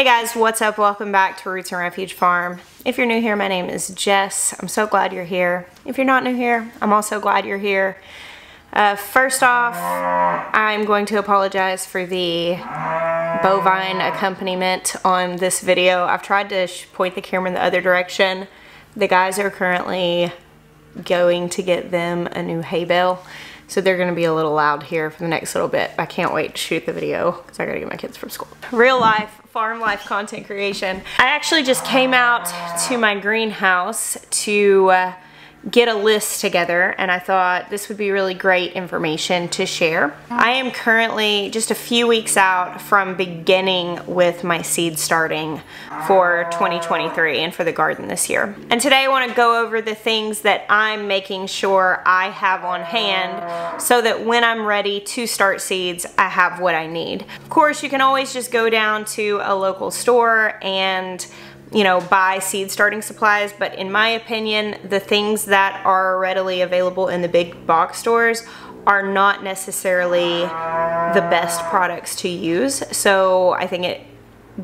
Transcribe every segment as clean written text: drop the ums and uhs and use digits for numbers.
Hey guys, what's up? Welcome back to Roots and Refuge Farm. If you're new here, my name is Jess. I'm so glad you're here. If you're not new here, I'm also glad you're here. First off, I'm going to apologize for the bovine accompaniment on this video. I've tried to point the camera in the other direction. The guys are currently going to get them a new hay bale, so they're gonna be a little loud here for the next little bit. I can't wait to shoot the video because I gotta get my kids from school. Real life, farm life content creation. I actually just came out to my greenhouse to get a list together, and I thought this would be really great information to share. I am currently just a few weeks out from beginning with my seed starting for 2023 and for the garden this year. And today I want to go over the things that I'm making sure I have on hand so that when I'm ready to start seeds, I have what I need. Of course, you can always just go down to a local store and buy seed starting supplies, but in my opinion, the things that are readily available in the big box stores are not necessarily the best products to use. So I think it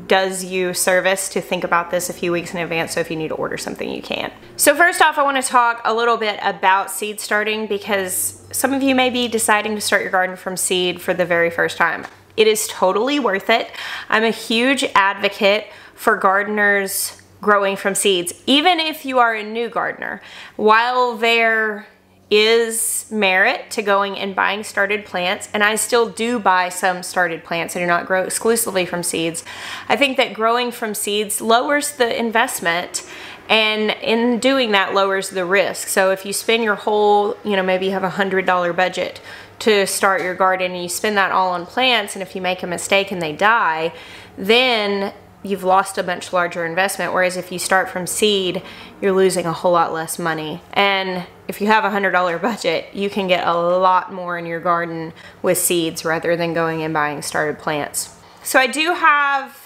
does you service to think about this a few weeks in advance, so if you need to order something, you can. So first off, I want to talk a little bit about seed starting, because some of you may be deciding to start your garden from seed for the very first time. It is totally worth it. I'm a huge advocate for gardeners growing from seeds, even if you are a new gardener. While there is merit to going and buying started plants, and I still do buy some started plants, I do not grow exclusively from seeds, I think that growing from seeds lowers the investment, and in doing that lowers the risk. So if you spend your whole, maybe you have $100 budget to start your garden and you spend that all on plants, and if you make a mistake and they die, then you've lost a much larger investment. Whereas if you start from seed, you're losing a whole lot less money. And if you have $100 budget, you can get a lot more in your garden with seeds rather than going and buying started plants. So I do have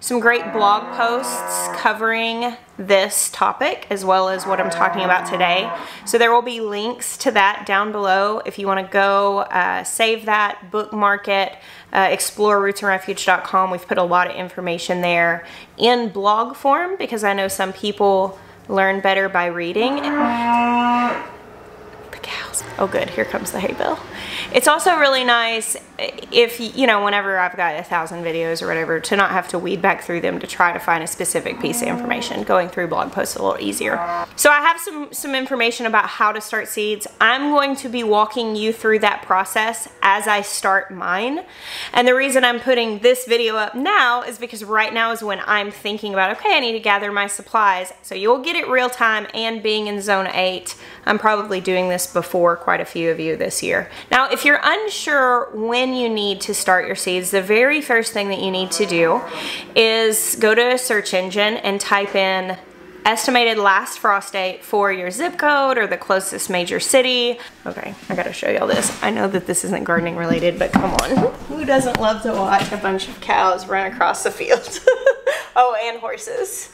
some great blog posts covering this topic as well as what I'm talking about today. So there will be links to that down below if you want to go save that, bookmark it, explore rootsandrefuge.com. We've put a lot of information there in blog form because I know some people learn better by reading. The cows. Oh good, here comes the hay bale. It's also really nice if, whenever I've got 1,000 videos or whatever, to not have to weed back through them to try to find a specific piece of information. Going through blog posts is a little easier. So I have some information about how to start seeds. I'm going to be walking you through that process as I start mine. And the reason I'm putting this video up now is because right now is when I'm thinking about, okay, I need to gather my supplies. So you'll get it real time, and being in zone 8, I'm probably doing this before quite a few of you this year. Now, if you're unsure when you need to start your seeds, the very first thing that you need to do is go to a search engine and type in estimated last frost date for your zip code or the closest major city. Okay, I gotta show y'all this. I know that this isn't gardening related, but come on. Who doesn't love to watch a bunch of cows run across the field? Oh, and horses.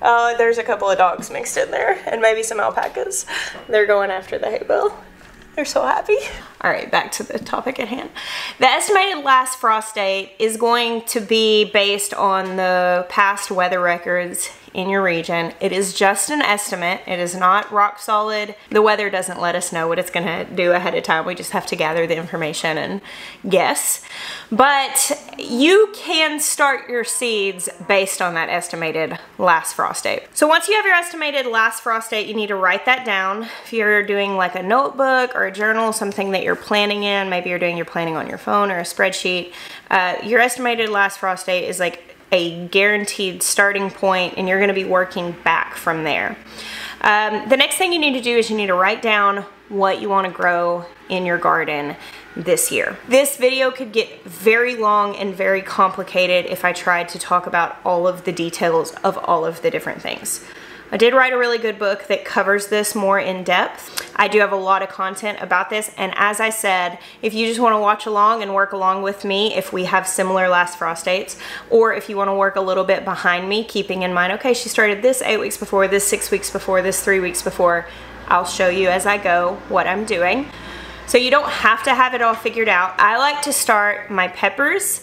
There's a couple of dogs mixed in there, and maybe some alpacas. They're going after the hay bale. They're so happy. All right, back to the topic at hand. The estimated last frost date is going to be based on the past weather records in your region. It is just an estimate. It is not rock solid. The weather doesn't let us know what it's gonna do ahead of time. We just have to gather the information and guess. But you can start your seeds based on that estimated last frost date. So once you have your estimated last frost date, you need to write that down. If you're doing like a notebook or a journal, something that you're planning in, maybe you're doing your planning on your phone or a spreadsheet, your estimated last frost date is like a guaranteed starting point, and you're gonna be working back from there. The next thing you need to do is you need to write down what you wanna grow in your garden this year. This video could get very long and very complicated if I tried to talk about all of the details of all of the different things. I did write a really good book that covers this more in depth. I do have a lot of content about this, and as I said, if you just want to watch along and work along with me, if we have similar last frost dates, or if you want to work a little bit behind me, keeping in mind, okay, she started this 8 weeks before, this 6 weeks before, this 3 weeks before, I'll show you as I go what I'm doing. So you don't have to have it all figured out. I like to start my peppers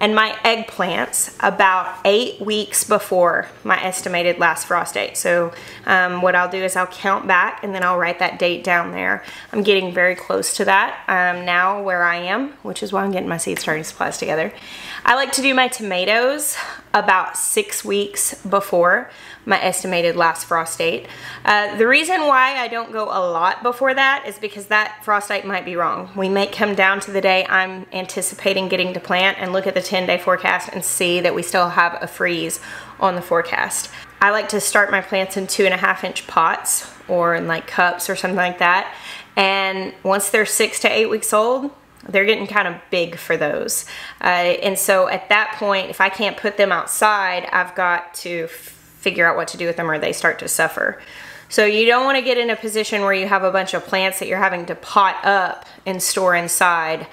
and my eggplants about 8 weeks before my estimated last frost date. So what I'll do is I'll count back and then I'll write that date down there. I'm getting very close to that now where I am, which is why I'm getting my seed starting supplies together. I like to do my tomatoes about 6 weeks before my estimated last frost date. The reason why I don't go a lot before that is because that frost date might be wrong. We may come down to the day I'm anticipating getting to plant and look at the 10-day forecast and see that we still have a freeze on the forecast. I like to start my plants in 2.5-inch pots or in like cups or something like that. And once they're 6 to 8 weeks old, they're getting kind of big for those. And so at that point, if I can't put them outside, I've got to figure out what to do with them or they start to suffer. So you don't want to get in a position where you have a bunch of plants that you're having to pot up and store inside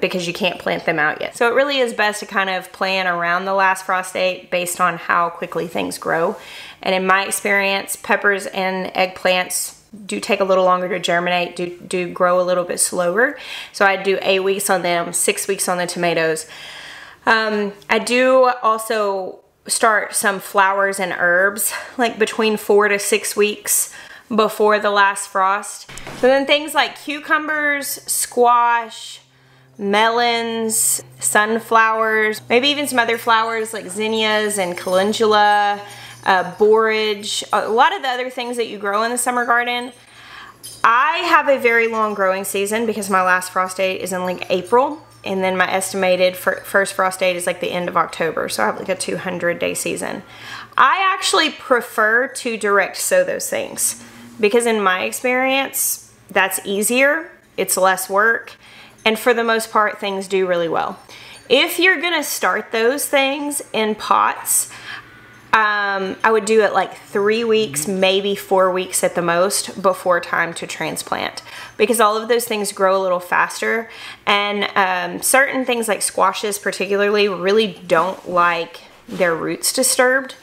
because you can't plant them out yet. So it really is best to kind of plan around the last frost date based on how quickly things grow. And in my experience, peppers and eggplants do take a little longer to germinate, do grow a little bit slower. So I do 8 weeks on them, 6 weeks on the tomatoes. I do also start some flowers and herbs like between 4 to 6 weeks before the last frost. So then things like cucumbers, squash, melons, sunflowers, maybe even some other flowers like zinnias and calendula, borage, a lot of the other things that you grow in the summer garden. I have a very long growing season because my last frost date is in like April, and then my estimated first frost date is like the end of October, so I have like a 200-day season. I actually prefer to direct sow those things because in my experience, that's easier, it's less work, and for the most part, things do really well. If you're gonna start those things in pots, I would do it like 3 weeks, maybe 4 weeks at the most before time to transplant, because all of those things grow a little faster. And certain things like squashes particularly really don't like their roots disturbed.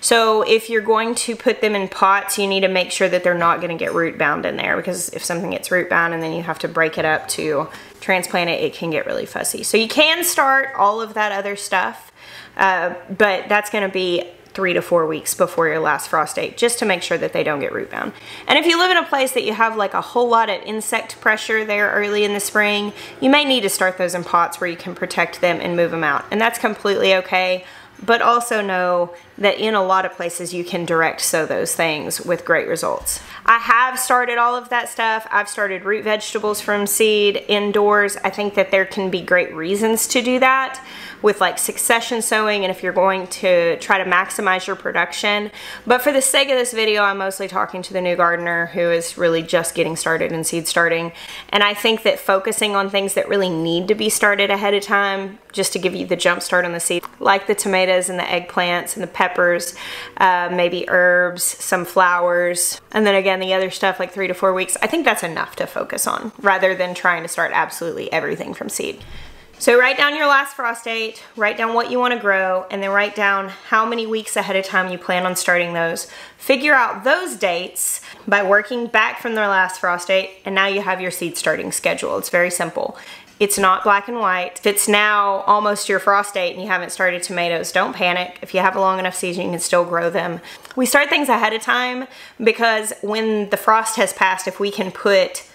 So if you're going to put them in pots, you need to make sure that they're not going to get root bound in there, because if something gets root bound and then you have to break it up to transplant it, it can get really fussy. So you can start all of that other stuff, but that's going to be 3 to 4 weeks before your last frost date, just to make sure that they don't get root bound. And if you live in a place that you have like a whole lot of insect pressure there early in the spring, you may need to start those in pots where you can protect them and move them out. And that's completely okay, but also know that in a lot of places you can direct sow those things with great results. I have started all of that stuff. I've started root vegetables from seed indoors. I think that there can be great reasons to do that with like succession sowing and if you're going to try to maximize your production. But for the sake of this video, I'm mostly talking to the new gardener who is really just getting started in seed starting. And I think that focusing on things that really need to be started ahead of time, just to give you the jump start on the seed, like the tomatoes and the eggplants and the peppers, maybe herbs, some flowers, and then again the other stuff like 3 to 4 weeks, I think that's enough to focus on rather than trying to start absolutely everything from seed. So write down your last frost date, write down what you want to grow, and then write down how many weeks ahead of time you plan on starting those. Figure out those dates by working back from their last frost date, and now you have your seed starting schedule. It's very simple. It's not black and white. If it's now almost your frost date and you haven't started tomatoes, don't panic. If you have a long enough season, you can still grow them. We start things ahead of time because when the frost has passed, if we can put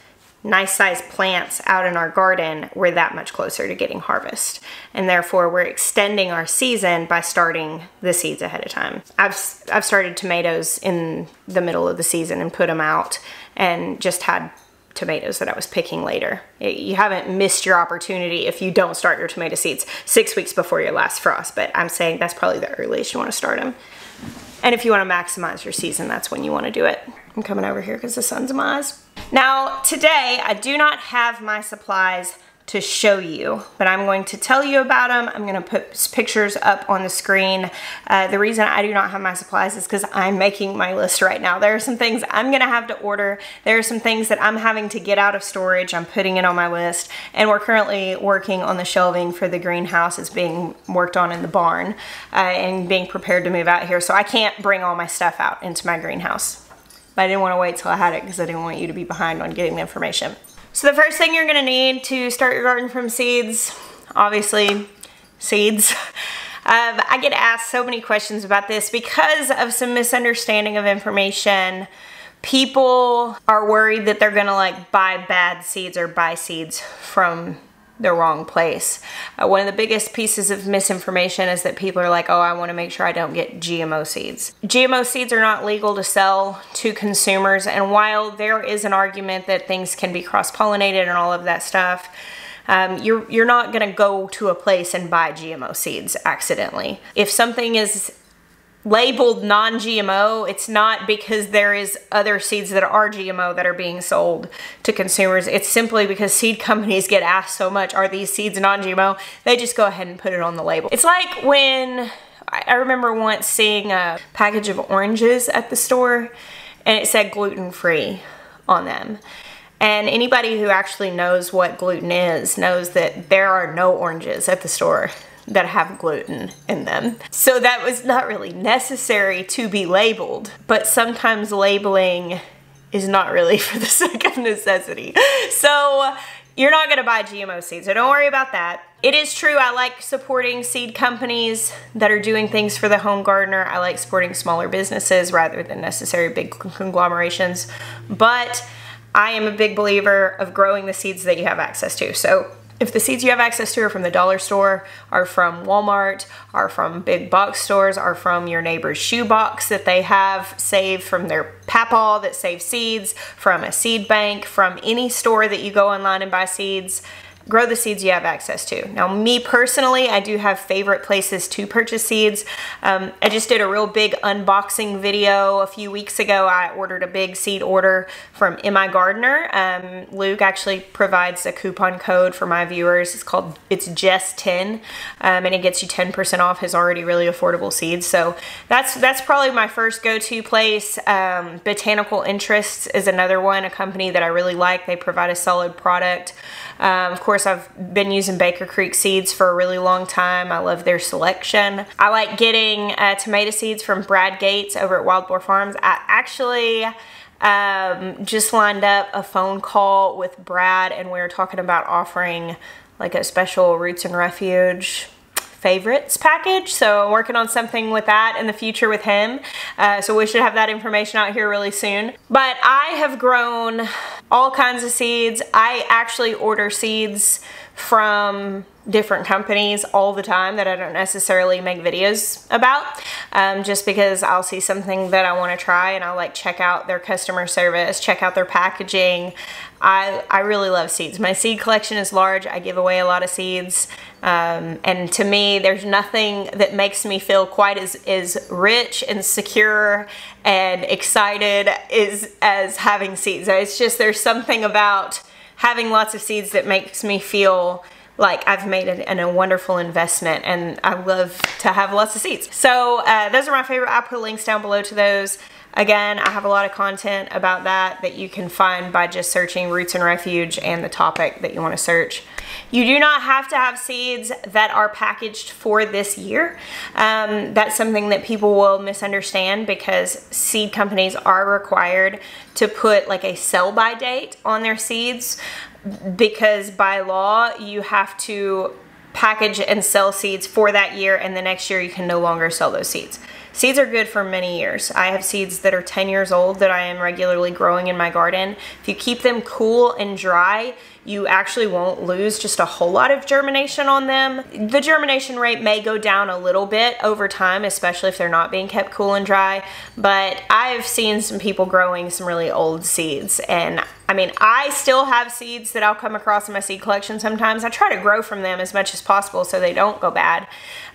nice sized plants out in our garden, we're that much closer to getting harvest. And therefore we're extending our season by starting the seeds ahead of time. I've started tomatoes in the middle of the season and put them out and just had tomatoes that I was picking later. You haven't missed your opportunity if you don't start your tomato seeds 6 weeks before your last frost, but I'm saying that's probably the earliest you want to start them. And if you want to maximize your season, that's when you want to do it. I'm coming over here because the sun's in my eyes. Now, today I do not have my supplies to show you, but I'm going to tell you about them. I'm gonna put pictures up on the screen. The reason I do not have my supplies is because I'm making my list right now. There are some things I'm gonna have to order. There are some things that I'm having to get out of storage. I'm putting it on my list, and we're currently working on the shelving for the greenhouse. It's being worked on in the barn and being prepared to move out here. So I can't bring all my stuff out into my greenhouse, but I didn't wanna wait till I had it because I didn't want you to be behind on getting the information. So the first thing you're gonna need to start your garden from seeds, obviously, seeds. I get asked so many questions about this because of some misunderstanding of information. People are worried that they're gonna like buy bad seeds or buy seeds from the wrong place. One of the biggest pieces of misinformation is that people are like, oh, I want to make sure I don't get GMO seeds. GMO seeds are not legal to sell to consumers, and while there is an argument that things can be cross-pollinated and all of that stuff, you're not going to go to a place and buy GMO seeds accidentally. If something is labeled non-GMO, it's not because there is other seeds that are GMO that are being sold to consumers. It's simply because seed companies get asked so much, are these seeds non-GMO? They just go ahead and put it on the label. It's like when, I remember once seeing a package of oranges at the store and it said gluten-free on them. And anybody who actually knows what gluten is knows that there are no oranges at the store that have gluten in them. So that was not really necessary to be labeled, but sometimes labeling is not really for the sake of necessity. So you're not gonna buy GMO seeds, so don't worry about that. It is true, I like supporting seed companies that are doing things for the home gardener. I like supporting smaller businesses rather than necessary big conglomerations, but I am a big believer of growing the seeds that you have access to. So if the seeds you have access to are from the dollar store, are from Walmart, are from big box stores, are from your neighbor's shoebox that they have saved from their papaw that saves seeds, from a seed bank, from any store that you go online and buy seeds, grow the seeds you have access to. Now, me personally, I do have favorite places to purchase seeds. I just did a real big unboxing video a few weeks ago. I ordered a big seed order from M.I. Gardener. Luke actually provides a coupon code for my viewers. It's called, it's Jess 10, and it gets you 10% off his already really affordable seeds. So that's probably my first go-to place. Botanical Interests is another one, a company that I really like. They provide a solid product. Of course, I've been using Baker Creek seeds for a really long time. I love their selection. I like getting tomato seeds from Brad Gates over at Wild Boar Farms. I actually just lined up a phone call with Brad, and we were talking about offering like a special Roots and Refuge favorites package. So I'm working on something with that in the future with him. So we should have that information out here really soon. But I have grown all kinds of seeds. I actually order seeds from different companies all the time that I don't necessarily make videos about, just because I'll see something that I want to try and I'll like check out their customer service, check out their packaging. I really love seeds. My seed collection is large. I give away a lot of seeds, and to me there's nothing that makes me feel quite as rich and secure and excited as having seeds. It's just there's something about having lots of seeds that makes me feel like I've made a wonderful investment, and I love to have lots of seeds. So those are my favorite. I'll put links down below to those. Again, I have a lot of content about that you can find by just searching Roots and Refuge and the topic that you want to search. You do not have to have seeds that are packaged for this year. That's something that people will misunderstand, because seed companies are required to put like a sell-by date on their seeds, because by law you have to package and sell seeds for that year, and the next year you can no longer sell those seeds. Seeds are good for many years. I have seeds that are 10 years old that I am regularly growing in my garden. If you keep them cool and dry, you actually won't lose just a whole lot of germination on them. The germination rate may go down a little bit over time, especially if they're not being kept cool and dry, but I've seen some people growing some really old seeds, and I mean, I still have seeds that I'll come across in my seed collection sometimes. I try to grow from them as much as possible so they don't go bad,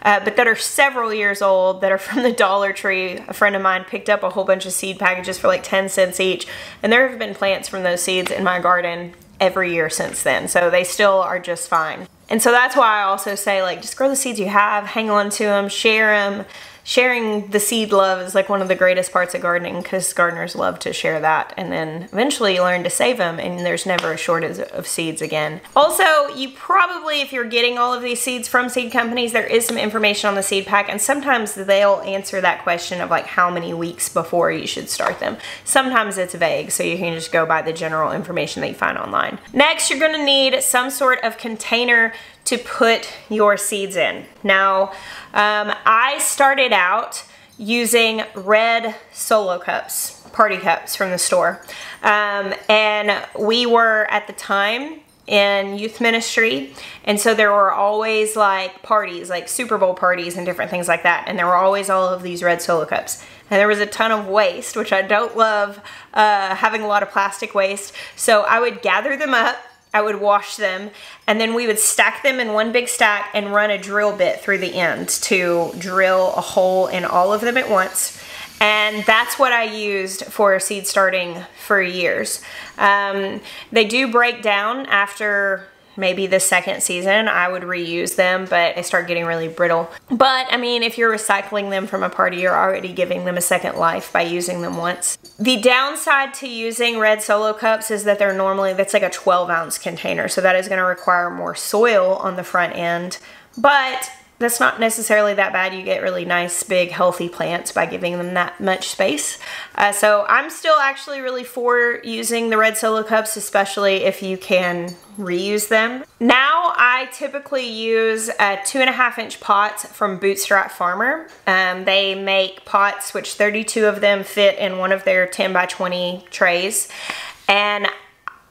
but that are several years old, that are from the Dollar Tree. A friend of mine picked up a whole bunch of seed packages for like 10 cents each, and there have been plants from those seeds in my garden every year since then, so they still are just fine. And so that's why I also say, like, just grow the seeds you have, hang on to them, share them. Sharing the seed love is like one of the greatest parts of gardening, because gardeners love to share that, and then eventually you learn to save them, and there's never a shortage of seeds again. Also, you probably, if you're getting all of these seeds from seed companies, there is some information on the seed pack, and sometimes they'll answer that question of like how many weeks before you should start them. Sometimes it's vague, so you can just go by the general information that you find online. Next, you're going to need some sort of container to put your seeds in. Now, I started out using red solo cups, party cups from the store. And we were at the time in youth ministry, and so there were always like parties, like Super Bowl parties and different things like that, and there were always all of these red solo cups. And there was a ton of waste, which I don't love, having a lot of plastic waste. So I would gather them up, I would wash them, and then we would stack them in one big stack and run a drill bit through the end to drill a hole in all of them at once. And that's what I used for seed starting for years. They do break down after maybe the second season. I would reuse them, but they start getting really brittle. But I mean, if you're recycling them from a party, you're already giving them a second life by using them once. The downside to using red solo cups is that they're normally, that's like a 12-ounce container. So that is gonna require more soil on the front end, but that's not necessarily that bad. You get really nice, big, healthy plants by giving them that much space. So I'm still actually really for using the red solo cups, especially if you can reuse them. Now I typically use 2.5-inch pots from Bootstrap Farmer. They make pots, which 32 of them fit in one of their 10x20 trays. And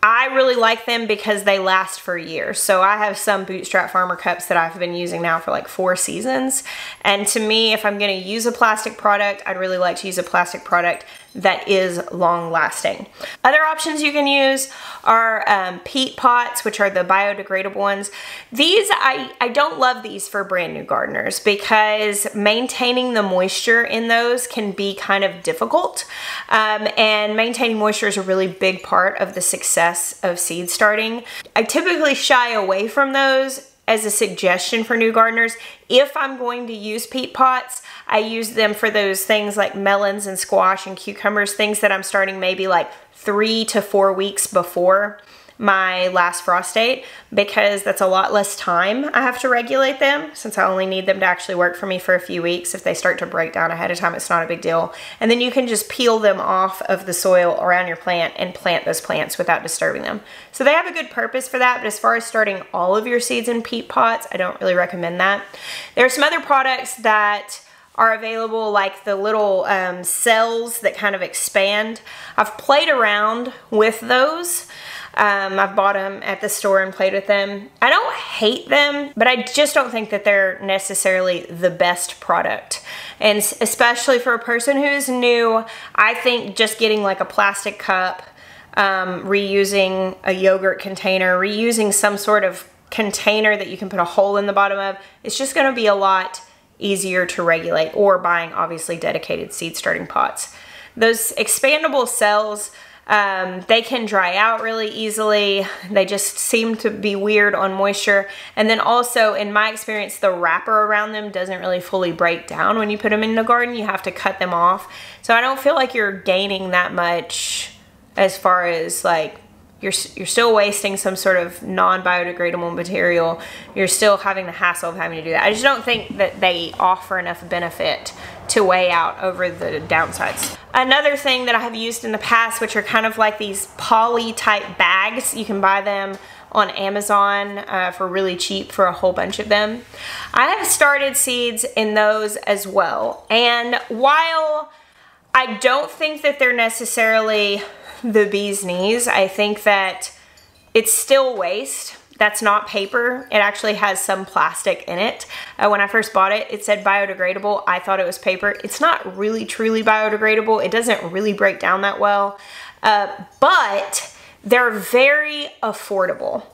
I really like them because they last for years. So I have some Bootstrap Farmer cups that I've been using now for like 4 seasons. And to me, if I'm gonna use a plastic product, I'd really like to use a plastic product that is long lasting. Other options you can use are peat pots, which are the biodegradable ones. These, I don't love these for brand new gardeners because maintaining the moisture in those can be kind of difficult. And maintaining moisture is a really big part of the success of seed starting. I typically shy away from those as a suggestion for new gardeners. If I'm going to use peat pots, I use them for those things like melons and squash and cucumbers, things that I'm starting maybe like 3 to 4 weeks before my last frost date, because that's a lot less time I have to regulate them, since I only need them to actually work for me for a few weeks. If they start to break down ahead of time, it's not a big deal. And then you can just peel them off of the soil around your plant and plant those plants without disturbing them. So they have a good purpose for that, but as far as starting all of your seeds in peat pots, I don't really recommend that. There are some other products that are available, like the little cells that kind of expand. I've played around with those. I've bought them at the store and played with them. I don't hate them, but I just don't think that they're necessarily the best product. And especially for a person who's new, I think just getting like a plastic cup, reusing a yogurt container, reusing some sort of container that you can put a hole in the bottom of, it's just gonna be a lot easier to regulate, or buying obviously dedicated seed starting pots. Those expandable cells, they can dry out really easily. They just seem to be weird on moisture. And then also, in my experience, the wrapper around them doesn't really fully break down when you put them in the garden. You have to cut them off. So I don't feel like you're gaining that much, as far as like, you're still wasting some sort of non-biodegradable material. You're still having the hassle of having to do that. I just don't think that they offer enough benefit to weigh out over the downsides. Another thing that I have used in the past, which are kind of like these poly type bags, you can buy them on Amazon for really cheap for a whole bunch of them. I have started seeds in those as well. And while I don't think that they're necessarily the bee's knees, I think that it's still waste. That's not paper. It actually has some plastic in it. When I first bought it, it said biodegradable. I thought it was paper. It's not really truly biodegradable. It doesn't really break down that well, but they're very affordable.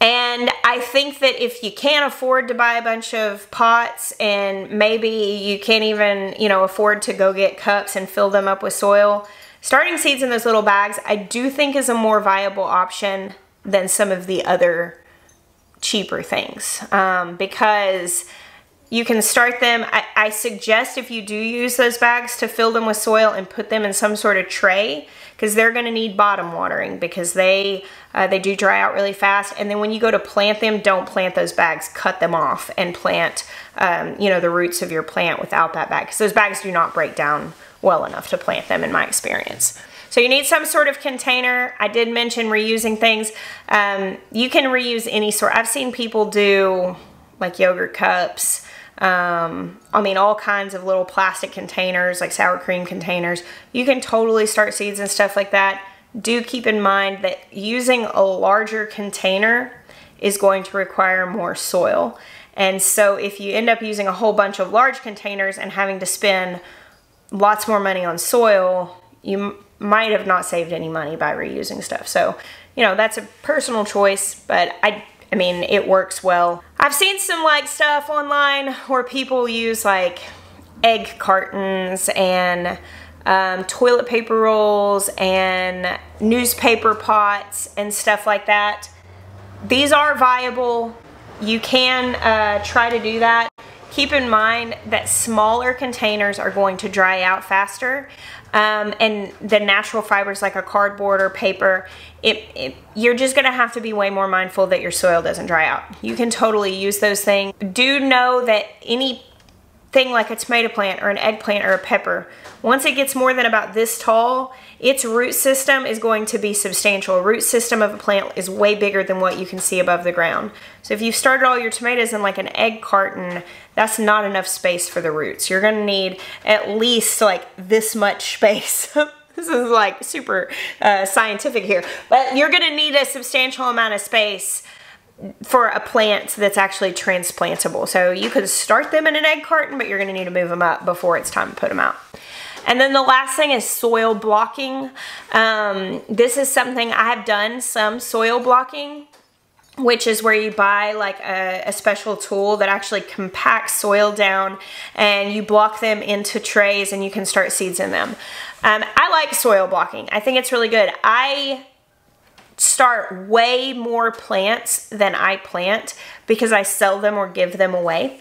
And I think that if you can't afford to buy a bunch of pots, and maybe you can't even, you know, afford to go get cups and fill them up with soil, starting seeds in those little bags, I do think is a more viable option than some of the other cheaper things, because you can start them. I suggest, if you do use those bags, to fill them with soil and put them in some sort of tray, because they're gonna need bottom watering, because they do dry out really fast. And then when you go to plant them, don't plant those bags, cut them off and plant you know, the roots of your plant without that bag, because those bags do not break down well enough to plant them, in my experience. So you need some sort of container. I did mention reusing things. You can reuse any sort. I've seen people do like yogurt cups. I mean, all kinds of little plastic containers, like sour cream containers. You can totally start seeds and stuff like that. Do keep in mind that using a larger container is going to require more soil. And so if you end up using a whole bunch of large containers and having to spend lots more money on soil, you might have not saved any money by reusing stuff. So, you know, that's a personal choice, but I mean, it works well. I've seen some like stuff online where people use like egg cartons and toilet paper rolls and newspaper pots and stuff like that. These are viable. You can try to do that. Keep in mind that smaller containers are going to dry out faster, and the natural fibers like a cardboard or paper, you're just gonna have to be way more mindful that your soil doesn't dry out. You can totally use those things. Do know that anything like a tomato plant or an eggplant or a pepper, once it gets more than about this tall, its root system is going to be substantial. The root system of a plant is way bigger than what you can see above the ground. So if you've started all your tomatoes in like an egg carton, that's not enough space for the roots. You're gonna need at least like this much space. This is like super scientific here, but you're gonna need a substantial amount of space for a plant that's actually transplantable. So you could start them in an egg carton, but you're gonna need to move them up before it's time to put them out. And then the last thing is soil blocking. This is something I have done, some soil blocking, which is where you buy like a special tool that actually compacts soil down and you block them into trays and you can start seeds in them. I like soil blocking. I think it's really good. I start way more plants than I plant because I sell them or give them away.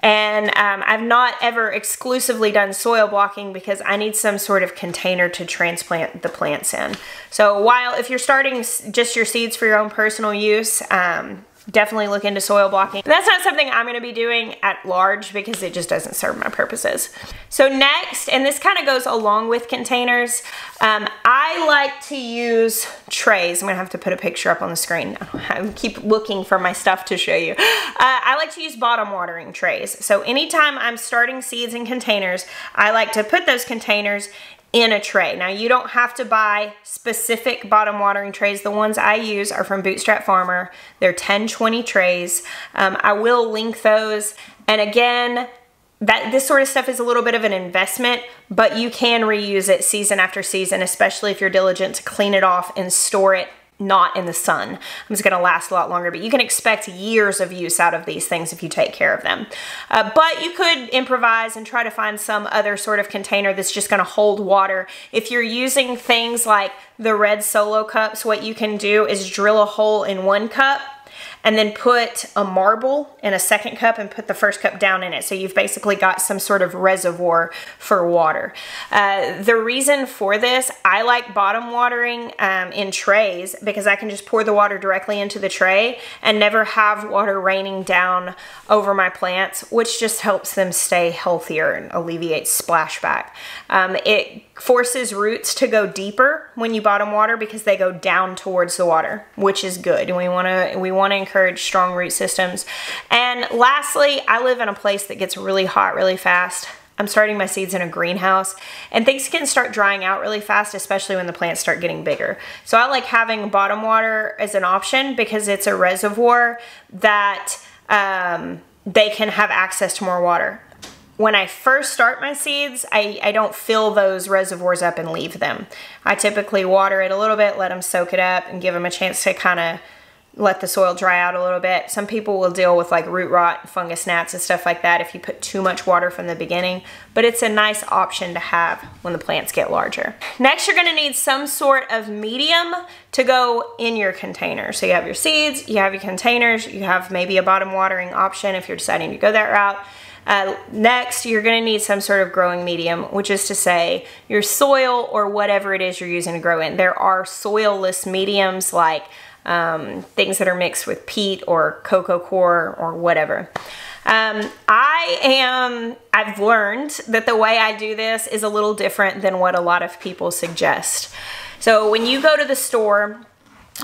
And I've not ever exclusively done soil blocking because I need some sort of container to transplant the plants in. So while if you're starting just your seeds for your own personal use, definitely look into soil blocking. But that's not something I'm gonna be doing at large because it just doesn't serve my purposes. So next, and this kind of goes along with containers, I like to use trays. I'm gonna have to put a picture up on the screen. I keep looking for my stuff to show you. I like to use bottom watering trays. So anytime I'm starting seeds in containers, I like to put those containers in a tray. Now you don't have to buy specific bottom watering trays. The ones I use are from Bootstrap Farmer. They're 10-20 trays. I will link those. And again, this sort of stuff is a little bit of an investment, but you can reuse it season after season, especially if you're diligent to clean it off and store it not in the sun. It's gonna last a lot longer, but you can expect years of use out of these things if you take care of them. But you could improvise and try to find some other sort of container that's just gonna hold water. If you're using things like the red solo cups, what you can do is drill a hole in one cup and then put a marble in a second cup and put the first cup down in it. So you've basically got some sort of reservoir for water. The reason for this, I like bottom watering in trays because I can just pour the water directly into the tray and never have water raining down over my plants, which just helps them stay healthier and alleviates splashback. It forces roots to go deeper when you bottom water because they go down towards the water, which is good. And we want to encourage strong root systems. And lastly, I live in a place that gets really hot really fast. I'm starting my seeds in a greenhouse and things can start drying out really fast, especially when the plants start getting bigger. So I like having bottom water as an option because it's a reservoir that they can have access to more water. When I first start my seeds, I don't fill those reservoirs up and leave them. I typically water it a little bit, let them soak it up and give them a chance to kind of let the soil dry out a little bit. Some people will deal with like root rot, fungus gnats and stuff like that if you put too much water from the beginning, but it's a nice option to have when the plants get larger. Next, you're gonna need some sort of medium to go in your container. So you have your seeds, you have your containers, you have maybe a bottom watering option if you're deciding to go that route. Next, you're gonna need some sort of growing medium, which is to say your soil or whatever it is you're using to grow in. There are soilless mediums like things that are mixed with peat or coco coir or whatever. I've learned that the way I do this is a little different than what a lot of people suggest. So when you go to the store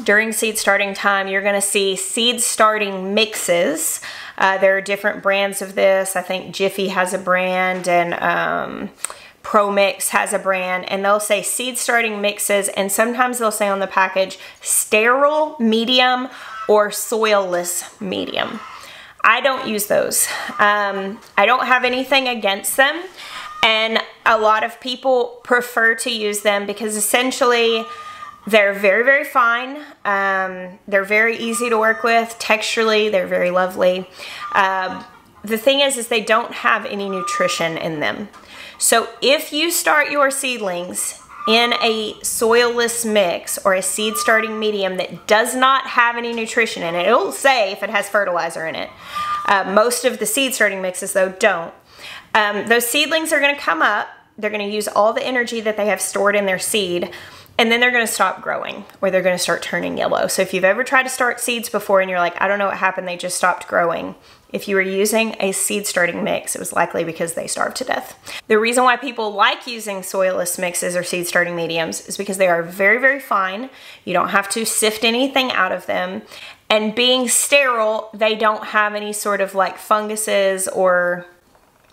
during seed starting time, you're gonna see seed starting mixes. There are different brands of this. I think Jiffy has a brand, and ProMix has a brand, and they'll say seed starting mixes, and sometimes they'll say on the package sterile medium or soilless medium. I don't use those. I don't have anything against them, and a lot of people prefer to use them because essentially they're very, very fine. They're very easy to work with. Texturally, they're very lovely. The thing is they don't have any nutrition in them. So if you start your seedlings in a soilless mix or a seed starting medium that does not have any nutrition in it, it'll say if it has fertilizer in it. Most of the seed starting mixes though don't. Those seedlings are gonna come up, they're gonna use all the energy that they have stored in their seed, and then they're gonna stop growing, or they're gonna start turning yellow. So if you've ever tried to start seeds before and you're like, I don't know what happened, they just stopped growing. If you were using a seed starting mix, it was likely because they starved to death. The reason why people like using soilless mixes or seed starting mediums is because they are very, very fine. You don't have to sift anything out of them. And being sterile, they don't have any sort of like funguses or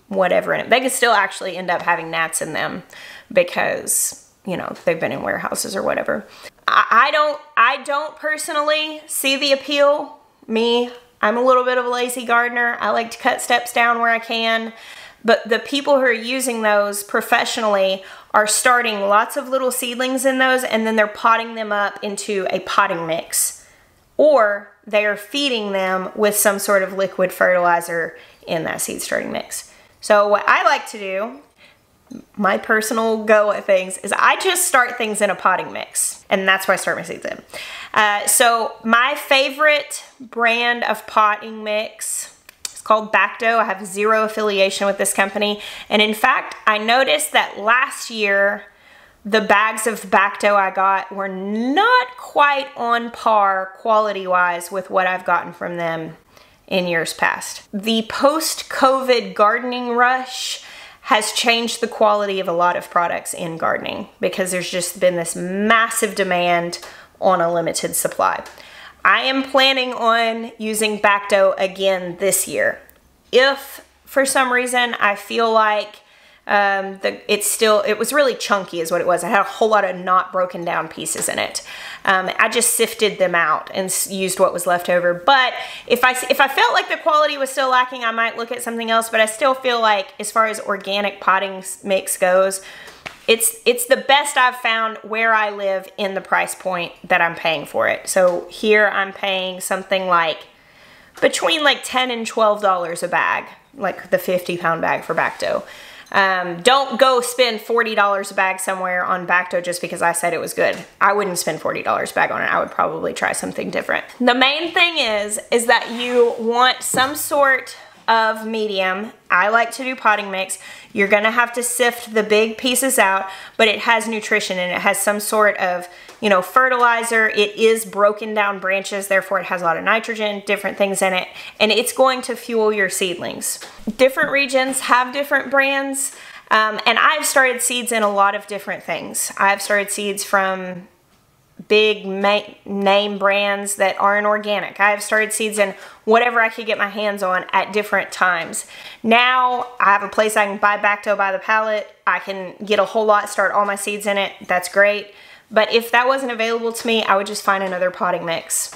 whatever in it. They could still actually end up having gnats in them because, you know, they've been in warehouses or whatever. I don't personally see the appeal. Me, I'm a little bit of a lazy gardener. I like to cut steps down where I can, but the people who are using those professionally are starting lots of little seedlings in those, and then they're potting them up into a potting mix, or they are feeding them with some sort of liquid fertilizer in that seed starting mix. So what I like to do, my personal go at things, is I just start things in a potting mix, and that's where I start my seeds in. So my favorite brand of potting mix is called Bacto. I have zero affiliation with this company, and in fact, I noticed that last year the bags of Bacto I got were not quite on par quality-wise with what I've gotten from them in years past. The post-COVID gardening rush has changed the quality of a lot of products in gardening because there's just been this massive demand on a limited supply. I am planning on using Bacto again this year. If for some reason I feel like it was really chunky is what it was. I had a whole lot of not broken down pieces in it. I just sifted them out and used what was left over. But if I felt like the quality was still lacking, I might look at something else, but I still feel like as far as organic potting mix goes, it's the best I've found where I live in the price point that I'm paying for it. So here I'm paying something like between like $10 and $12 a bag, like the 50-pound bag for Bacto. Don't go spend $40 a bag somewhere on Bacto just because I said it was good. I wouldn't spend $40 a bag on it. I would probably try something different. The main thing is that you want some sort of medium. I like to do potting mix. You're gonna have to sift the big pieces out, but it has nutrition and it has some sort of, you know, fertilizer. It is broken down branches, therefore it has a lot of nitrogen, different things in it, and it's going to fuel your seedlings. Different regions have different brands, and I've started seeds in a lot of different things. I've started seeds from big name brands that aren't organic. I've started seeds in whatever I could get my hands on at different times. Now I have a place I can buy Bacto by the pallet. I can get a whole lot, start all my seeds in it. That's great. But if that wasn't available to me, I would just find another potting mix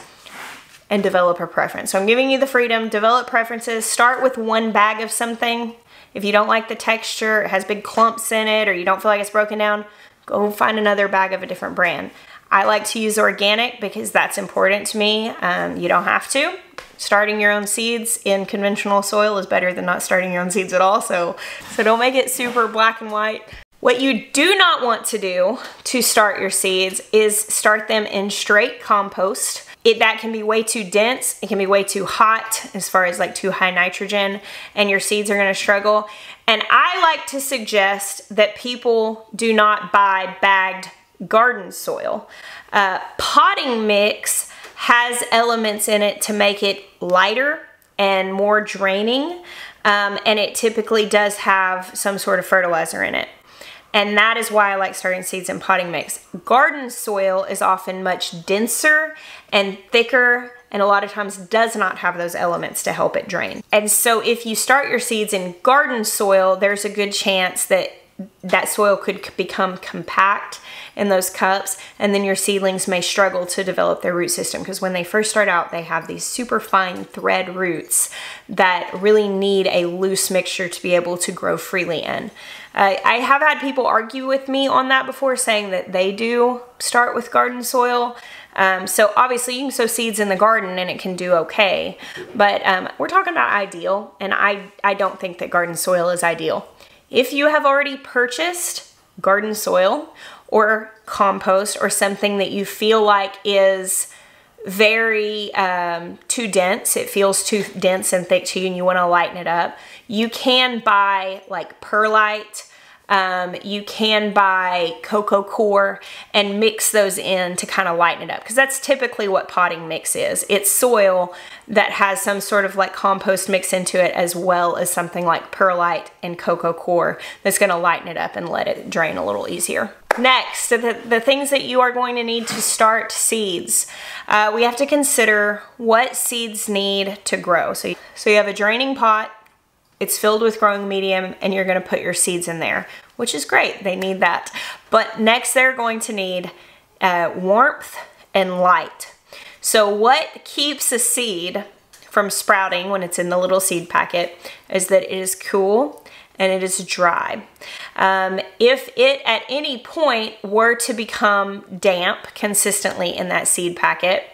and develop a preference. So I'm giving you the freedom, develop preferences, start with one bag of something. If you don't like the texture, it has big clumps in it, or you don't feel like it's broken down, go find another bag of a different brand. I like to use organic because that's important to me. You don't have to. Starting your own seeds in conventional soil is better than not starting your own seeds at all, so don't make it super black and white. What you do not want to do to start your seeds is start them in straight compost. That can be way too dense, it can be way too hot as far as like too high nitrogen, and your seeds are gonna struggle. And I like to suggest that people do not buy bagged garden soil. Potting mix has elements in it to make it lighter, and more draining, and it typically does have some sort of fertilizer in it. And that is why I like starting seeds in potting mix. Garden soil is often much denser and thicker, and a lot of times does not have those elements to help it drain. And so if you start your seeds in garden soil, there's a good chance that that soil could become compact in those cups, and then your seedlings may struggle to develop their root system, because when they first start out, they have these super fine thread roots that really need a loose mixture to be able to grow freely in. I have had people argue with me on that before, saying that they do start with garden soil. So obviously you can sow seeds in the garden and it can do okay, but we're talking about ideal, and I don't think that garden soil is ideal. If you have already purchased garden soil or compost or something that you feel like is very too dense, it feels too dense and thick to you and you want to lighten it up, you can buy like perlite, you can buy coco coir and mix those in to kind of lighten it up, because that's typically what potting mix is. It's soil that has some sort of like compost mix into it, as well as something like perlite and coco coir that's going to lighten it up and let it drain a little easier. Next, the things that you are going to need to start seeds. We have to consider what seeds need to grow. So you have a draining pot, it's filled with growing medium, and you're going to put your seeds in there, which is great. They need that. But next, they're going to need warmth and light. So what keeps a seed from sprouting when it's in the little seed packet is that it is cool and it is dry. If it at any point were to become damp consistently in that seed packet,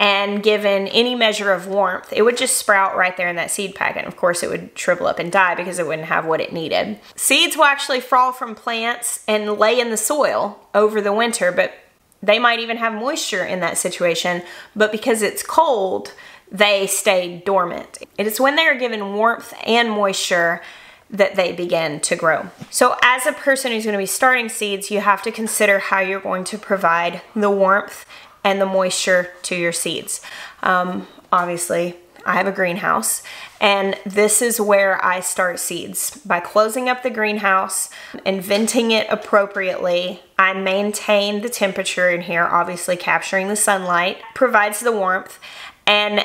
and given any measure of warmth, it would just sprout right there in that seed packet. Of course, it would shrivel up and die because it wouldn't have what it needed. Seeds will actually fall from plants and lay in the soil over the winter, but they might even have moisture in that situation, but because it's cold, they stay dormant. It is when they are given warmth and moisture that they begin to grow. So as a person who's going to be starting seeds, you have to consider how you're going to provide the warmth and the moisture to your seeds. Obviously, I have a greenhouse, and this is where I start seeds. By closing up the greenhouse and venting it appropriately, I maintain the temperature in here, obviously capturing the sunlight, provides the warmth, and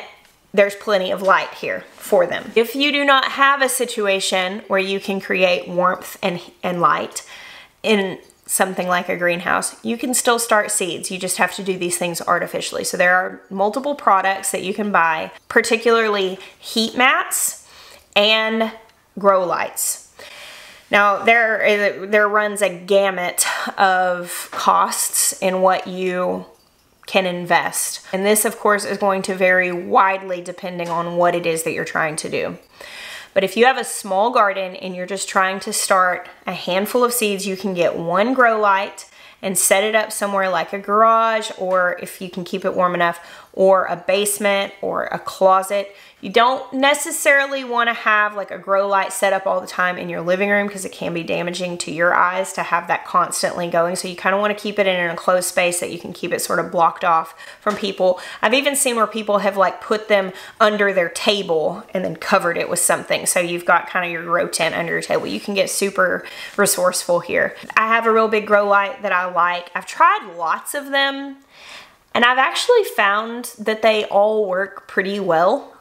there's plenty of light here for them. If you do not have a situation where you can create warmth and light in something like a greenhouse, you can still start seeds. You just have to do these things artificially. So there are multiple products that you can buy, particularly heat mats and grow lights. Now there runs a gamut of costs in what you can invest. And this, of course, is going to vary widely depending on what it is that you're trying to do. But if you have a small garden and you're just trying to start a handful of seeds, you can get one grow light and set it up somewhere like a garage, or if you can keep it warm enough, or a basement or a closet. You don't necessarily want to have like a grow light set up all the time in your living room, because it can be damaging to your eyes to have that constantly going. So you kind of want to keep it in an enclosed space that you can keep it sort of blocked off from people. I've even seen where people have like put them under their table and then covered it with something. So you've got kind of your grow tent under your table. You can get super resourceful here. I have a real big grow light that I like. I've tried lots of them, and I've actually found that they all work pretty well.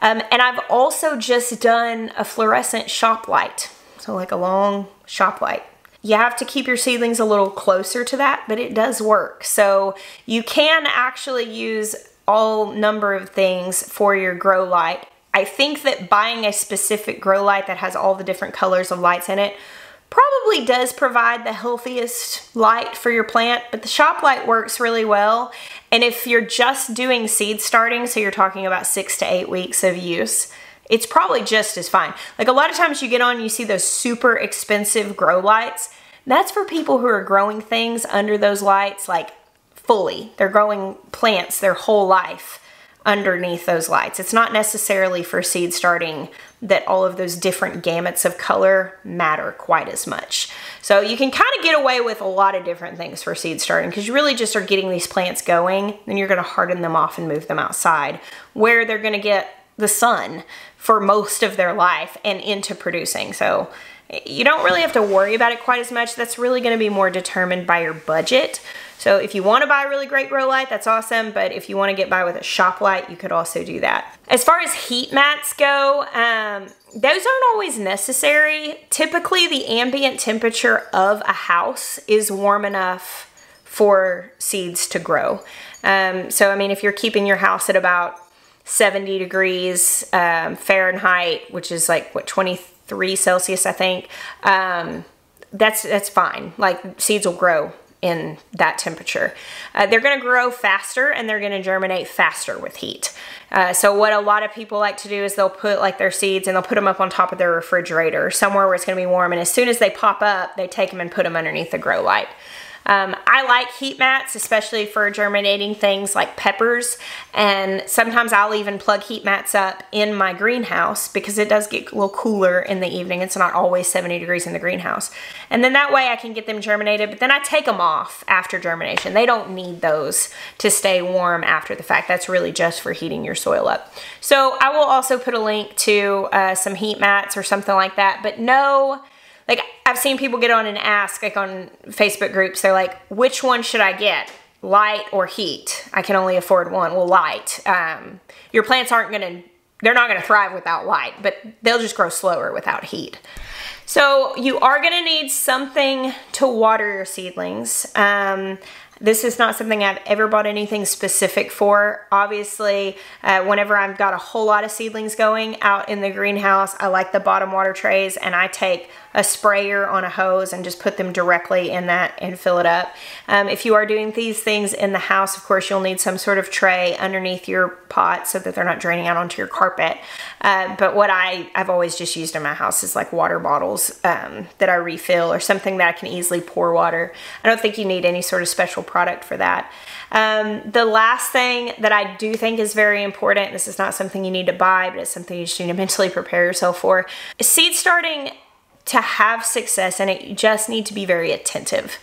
And I've also just done a fluorescent shop light. So like a long shop light. You have to keep your seedlings a little closer to that, but it does work. So you can actually use all number of things for your grow light. I think that buying a specific grow light that has all the different colors of lights in it probably does provide the healthiest light for your plant, but the shop light works really well. And if you're just doing seed starting, so you're talking about 6 to 8 weeks of use, it's probably just as fine. Like a lot of times you get on, you see those super expensive grow lights. That's for people who are growing things under those lights, like fully. They're growing plants their whole life underneath those lights. It's not necessarily for seed starting that all of those different gamuts of color matter quite as much. So you can kind of get away with a lot of different things for seed starting, because you really just are getting these plants going, then you're going to harden them off and move them outside where they're going to get the sun for most of their life and into producing. So you don't really have to worry about it quite as much. That's really going to be more determined by your budget. So if you want to buy a really great grow light, that's awesome. But if you want to get by with a shop light, you could also do that. As far as heat mats go, those aren't always necessary. Typically, the ambient temperature of a house is warm enough for seeds to grow. So I mean, if you're keeping your house at about 70 degrees Fahrenheit, which is like what, 23 Celsius, I think, that's fine. Like, seeds will grow in that temperature. They're gonna grow faster and they're gonna germinate faster with heat. So what a lot of people like to do is they'll put like their seeds and they'll put them up on top of their refrigerator somewhere where it's gonna be warm, and as soon as they pop up, they take them and put them underneath the grow light. I like heat mats, especially for germinating things like peppers, and sometimes I'll even plug heat mats up in my greenhouse because it does get a little cooler in the evening. It's not always 70 degrees in the greenhouse. And then that way I can get them germinated, but then I take them off after germination. They don't need those to stay warm after the fact. That's really just for heating your soil up. So I will also put a link to some heat mats or something like that, but no... Like, I've seen people get on and ask, like on Facebook groups, they're like, which one should I get, light or heat? I can only afford one. Well, light. Your plants aren't going to, they're not going to thrive without light, but they'll just grow slower without heat. So you are going to need something to water your seedlings. This is not something I've ever bought anything specific for. Obviously, whenever I've got a whole lot of seedlings going out in the greenhouse, I like the bottom water trays, and I take a sprayer on a hose and just put them directly in that and fill it up. If you are doing these things in the house, of course, you'll need some sort of tray underneath your pot so that they're not draining out onto your carpet. But what I've always just used in my house is like water bottles that I refill, or something that I can easily pour water. I don't think you need any sort of special product for that. The last thing that I do think is very important, this is not something you need to buy, but it's something you just need to mentally prepare yourself for. Seed starting, to have success in it, you just need to be very attentive.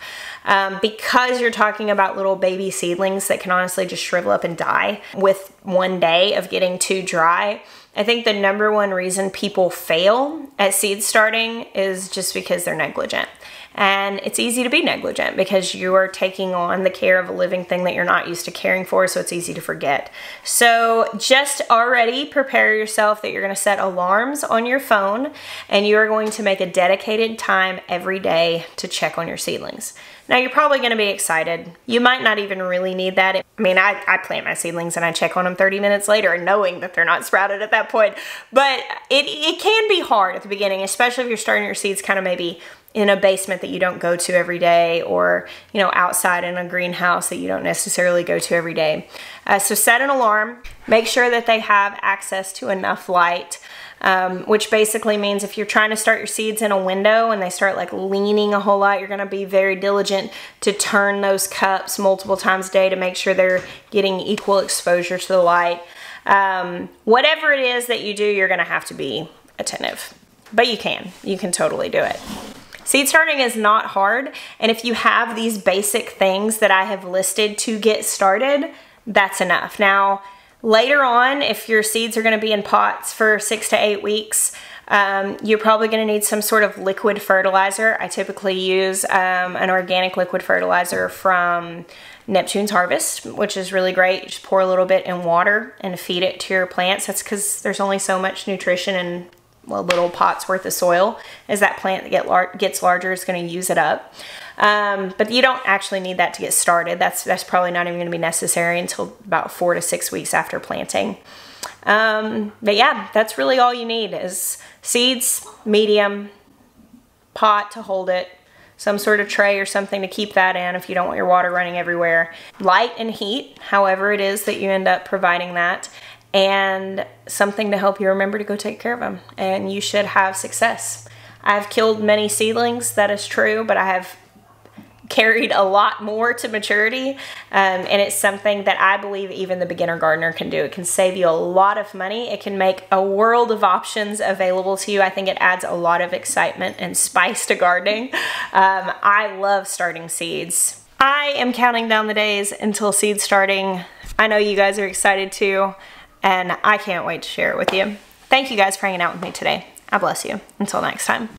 Because you're talking about little baby seedlings that can honestly just shrivel up and die with one day of getting too dry. I think the number one reason people fail at seed starting is just because they're negligent. And it's easy to be negligent because you are taking on the care of a living thing that you're not used to caring for, so it's easy to forget. So just already prepare yourself that you're going to set alarms on your phone, and you are going to make a dedicated time every day to check on your seedlings. Now, you're probably going to be excited. You might not even really need that. I mean, I plant my seedlings and I check on them 30 minutes later, knowing that they're not sprouted at that point. But it can be hard at the beginning, especially if you're starting your seeds kind of maybe in a basement that you don't go to every day, or, you know, outside in a greenhouse that you don't necessarily go to every day. So set an alarm, make sure that they have access to enough light, which basically means if you're trying to start your seeds in a window and they start like leaning a whole lot, you're gonna be very diligent to turn those cups multiple times a day to make sure they're getting equal exposure to the light. Whatever it is that you do, you're gonna have to be attentive, but you can totally do it. Seed starting is not hard, and if you have these basic things that I have listed to get started, that's enough. Now, later on, if your seeds are going to be in pots for 6 to 8 weeks, you're probably going to need some sort of liquid fertilizer. I typically use an organic liquid fertilizer from Neptune's Harvest, which is really great. You just pour a little bit in water and feed it to your plants. That's because there's only so much nutrition and little pots worth of soil. As that plant that gets larger, is going to use it up. But you don't actually need that to get started. That's probably not even going to be necessary until about 4 to 6 weeks after planting. But yeah, that's really all you need is seeds, medium, pot to hold it, some sort of tray or something to keep that in if you don't want your water running everywhere, light and heat, however it is that you end up providing that, and something to help you remember to go take care of them, and you should have success. I've killed many seedlings, that is true, but I have carried a lot more to maturity, and it's something that I believe even the beginner gardener can do. It can save you a lot of money. It can make a world of options available to you. I think it adds a lot of excitement and spice to gardening. I love starting seeds. I am counting down the days until seed starting. I know you guys are excited too. and I can't wait to share it with you. Thank you guys for hanging out with me today. I bless you. Until next time.